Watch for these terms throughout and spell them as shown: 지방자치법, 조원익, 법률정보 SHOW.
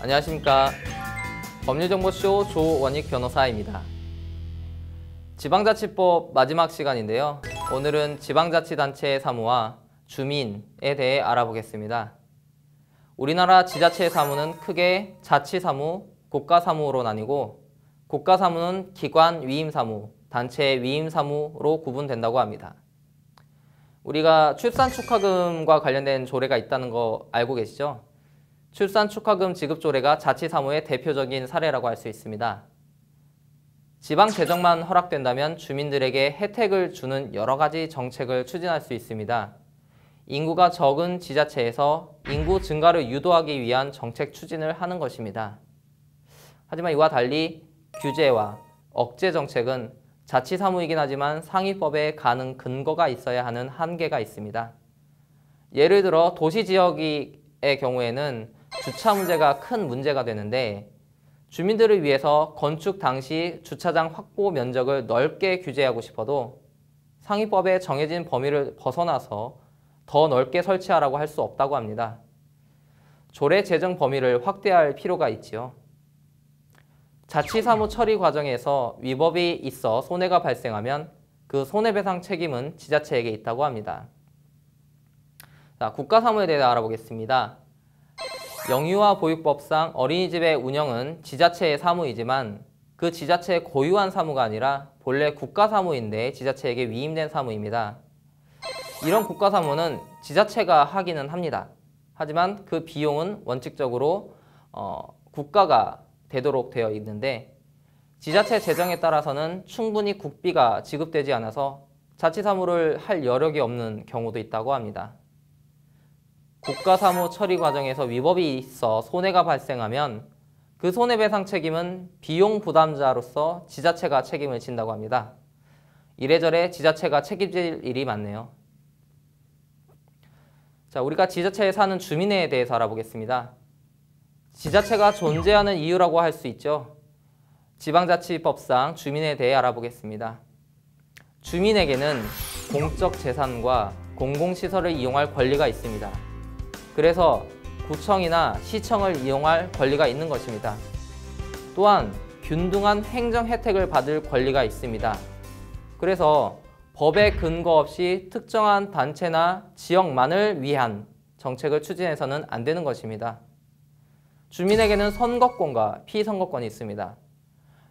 안녕하십니까. 법률정보쇼 조원익 변호사입니다. 지방자치법 마지막 시간인데요. 오늘은 지방자치단체의 사무와 주민에 대해 알아보겠습니다. 우리나라 지자체의 사무는 크게 자치사무, 고가사무로 나뉘고 고가사무는 기관 위임사무, 단체 위임사무로 구분된다고 합니다. 우리가 출산축하금과 관련된 조례가 있다는 거 알고 계시죠? 출산축하금 지급조례가 자치사무의 대표적인 사례라고 할 수 있습니다. 지방재정만 허락된다면 주민들에게 혜택을 주는 여러 가지 정책을 추진할 수 있습니다. 인구가 적은 지자체에서 인구 증가를 유도하기 위한 정책 추진을 하는 것입니다. 하지만 이와 달리 규제와 억제 정책은 자치사무이긴 하지만 상위법에 가는 근거가 있어야 하는 한계가 있습니다. 예를 들어 도시지역의 경우에는 주차 문제가 큰 문제가 되는데 주민들을 위해서 건축 당시 주차장 확보 면적을 넓게 규제하고 싶어도 상위법에 정해진 범위를 벗어나서 더 넓게 설치하라고 할 수 없다고 합니다. 조례 제정 범위를 확대할 필요가 있지요. 자치사무 처리 과정에서 위법이 있어 손해가 발생하면 그 손해배상 책임은 지자체에게 있다고 합니다. 자, 국가사무에 대해 알아보겠습니다. 영유아 보육법상 어린이집의 운영은 지자체의 사무이지만 그 지자체의 고유한 사무가 아니라 본래 국가사무인데 지자체에게 위임된 사무입니다. 이런 국가사무는 지자체가 하기는 합니다. 하지만 그 비용은 원칙적으로 국가가 되도록 되어 있는데 지자체 재정에 따라서는 충분히 국비가 지급되지 않아서 자치사무를 할 여력이 없는 경우도 있다고 합니다. 국가사무 처리 과정에서 위법이 있어 손해가 발생하면 그 손해배상 책임은 비용 부담자로서 지자체가 책임을 진다고 합니다. 이래저래 지자체가 책임질 일이 많네요. 자, 우리가 지자체에 사는 주민에 대해서 알아보겠습니다. 지자체가 존재하는 이유라고 할 수 있죠. 지방자치법상 주민에 대해 알아보겠습니다. 주민에게는 공적 재산과 공공시설을 이용할 권리가 있습니다. 그래서 구청이나 시청을 이용할 권리가 있는 것입니다. 또한 균등한 행정 혜택을 받을 권리가 있습니다. 그래서 법에 근거 없이 특정한 단체나 지역만을 위한 정책을 추진해서는 안 되는 것입니다. 주민에게는 선거권과 피선거권이 있습니다.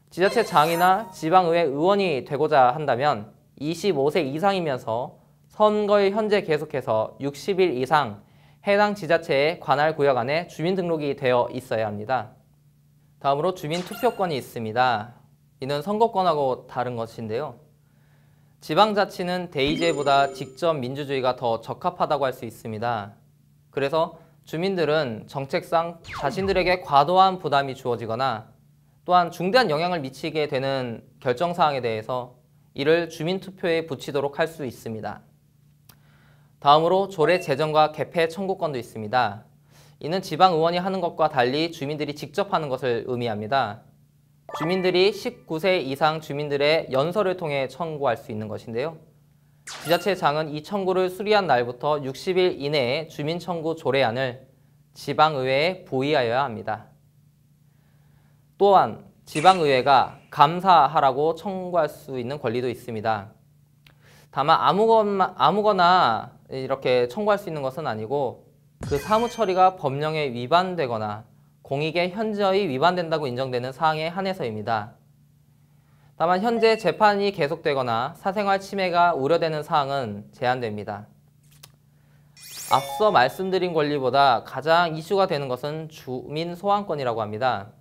지자체 장이나 지방의회 의원이 되고자 한다면 25세 이상이면서 선거일 현재 계속해서 60일 이상 해당 지자체의 관할 구역 안에 주민등록이 되어 있어야 합니다. 다음으로 주민투표권이 있습니다. 이는 선거권하고 다른 것인데요. 지방자치는 대의제보다 직접 민주주의가 더 적합하다고 할 수 있습니다. 그래서 주민들은 정책상 자신들에게 과도한 부담이 주어지거나 또한 중대한 영향을 미치게 되는 결정사항에 대해서 이를 주민투표에 붙이도록 할 수 있습니다. 다음으로 조례 제정과 개폐 청구권도 있습니다. 이는 지방의원이 하는 것과 달리 주민들이 직접 하는 것을 의미합니다. 주민들이 19세 이상 주민들의 연서를 통해 청구할 수 있는 것인데요. 지자체장은 이 청구를 수리한 날부터 60일 이내에 주민청구 조례안을 지방의회에 보의하여야 합니다. 또한 지방의회가 감사하라고 청구할 수 있는 권리도 있습니다. 다만 아무거나 이렇게 청구할 수 있는 것은 아니고 그 사무 처리가 법령에 위반되거나 공익에 현저히 위반된다고 인정되는 사항에 한해서입니다. 다만 현재 재판이 계속되거나 사생활 침해가 우려되는 사항은 제한됩니다. 앞서 말씀드린 권리보다 가장 이슈가 되는 것은 주민 소환권이라고 합니다.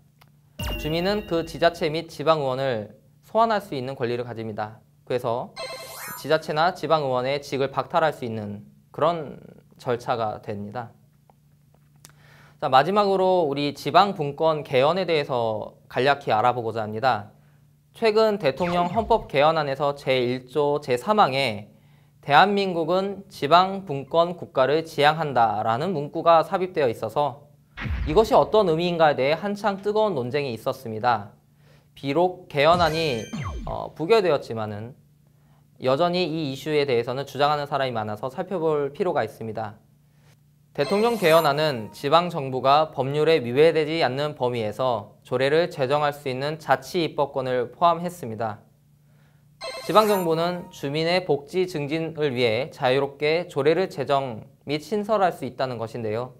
주민은 그 지자체 및 지방의원을 소환할 수 있는 권리를 가집니다. 그래서 지자체나 지방의원의 직을 박탈할 수 있는 그런 절차가 됩니다. 자, 마지막으로 우리 지방분권 개헌에 대해서 간략히 알아보고자 합니다. 최근 대통령 헌법 개헌안에서 제1조 제3항에 대한민국은 지방분권 국가를 지향한다라는 문구가 삽입되어 있어서 이것이 어떤 의미인가에 대해 한창 뜨거운 논쟁이 있었습니다. 비록 개헌안이 부결되었지만은 여전히 이 이슈에 대해서는 주장하는 사람이 많아서 살펴볼 필요가 있습니다. 대통령 개헌안은 지방정부가 법률에 위배되지 않는 범위에서 조례를 제정할 수 있는 자치입법권을 포함했습니다. 지방정부는 주민의 복지 증진을 위해 자유롭게 조례를 제정 및 신설할 수 있다는 것인데요.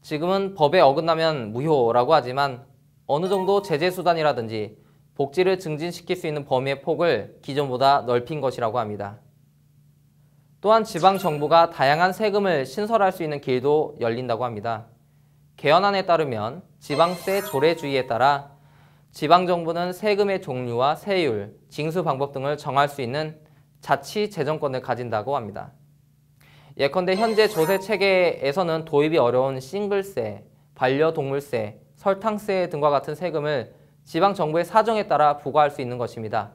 지금은 법에 어긋나면 무효라고 하지만 어느 정도 제재수단이라든지 복지를 증진시킬 수 있는 범위의 폭을 기존보다 넓힌 것이라고 합니다. 또한 지방정부가 다양한 세금을 신설할 수 있는 길도 열린다고 합니다. 개헌안에 따르면 지방세 조례주의에 따라 지방정부는 세금의 종류와 세율, 징수 방법 등을 정할 수 있는 자치재정권을 가진다고 합니다. 예컨대 현재 조세체계에서는 도입이 어려운 싱글세, 반려동물세, 설탕세 등과 같은 세금을 지방정부의 사정에 따라 부과할 수 있는 것입니다.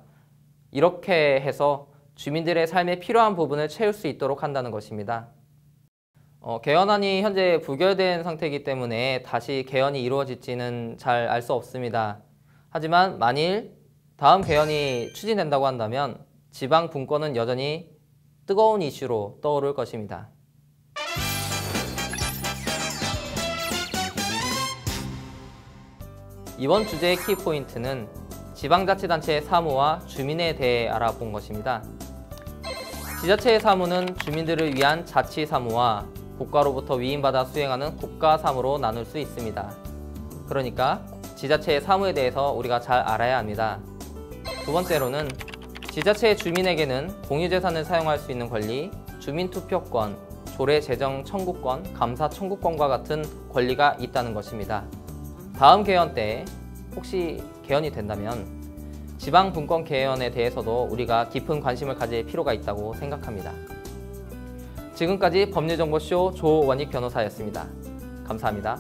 이렇게 해서 주민들의 삶에 필요한 부분을 채울 수 있도록 한다는 것입니다. 개헌안이 현재 부결된 상태이기 때문에 다시 개헌이 이루어질지는 잘 알 수 없습니다. 하지만 만일 다음 개헌이 추진된다고 한다면 지방 분권은 여전히 뜨거운 이슈로 떠오를 것입니다. 이번 주제의 키포인트는 지방자치단체의 사무와 주민에 대해 알아본 것입니다. 지자체의 사무는 주민들을 위한 자치사무와 국가로부터 위임받아 수행하는 국가사무로 나눌 수 있습니다. 그러니까 지자체의 사무에 대해서 우리가 잘 알아야 합니다. 두 번째로는 지자체의 주민에게는 공유재산을 사용할 수 있는 권리, 주민투표권, 조례제정청구권, 감사청구권과 같은 권리가 있다는 것입니다. 다음 개헌 때 혹시 개헌이 된다면 지방분권 개헌에 대해서도 우리가 깊은 관심을 가질 필요가 있다고 생각합니다. 지금까지 법률정보쇼 조원익 변호사였습니다. 감사합니다.